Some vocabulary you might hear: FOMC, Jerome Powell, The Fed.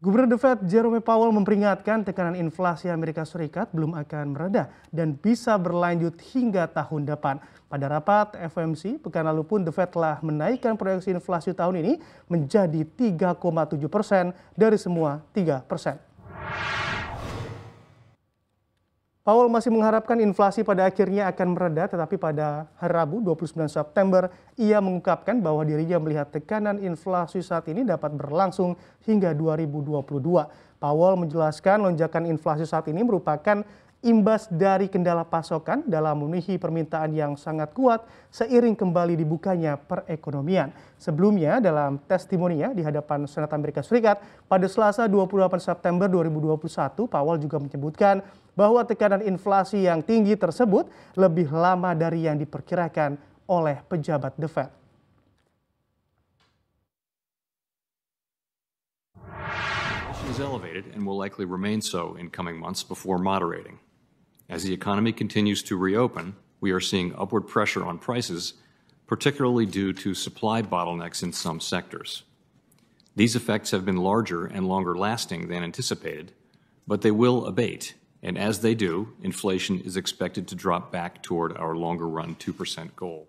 Gubernur The Fed Jerome Powell memperingatkan tekanan inflasi Amerika Serikat belum akan mereda dan bisa berlanjut hingga tahun depan. Pada rapat FOMC pekan lalu pun The Fed telah menaikkan proyeksi inflasi tahun ini menjadi 3,7% dari semua 3%. Powell masih mengharapkan inflasi pada akhirnya akan mereda, tetapi pada hari Rabu 29 September ia mengungkapkan bahwa dirinya melihat tekanan inflasi saat ini dapat berlangsung hingga 2022. Powell menjelaskan lonjakan inflasi saat ini merupakan imbas dari kendala pasokan dalam memenuhi permintaan yang sangat kuat seiring kembali dibukanya perekonomian. Sebelumnya dalam testimoninya di hadapan Senat Amerika Serikat pada Selasa 28 September 2021, Powell juga menyebutkan bahwa tekanan inflasi yang tinggi tersebut lebih lama dari yang diperkirakan oleh pejabat The Fed. Inflation is elevated and will likely remain so in coming months before moderating. As the economy continues to reopen, we are seeing upward pressure on prices, particularly due to supply bottlenecks in some sectors. These effects have been larger and longer lasting than anticipated, but they will abate. And as they do, inflation is expected to drop back toward our longer-run 2% goal.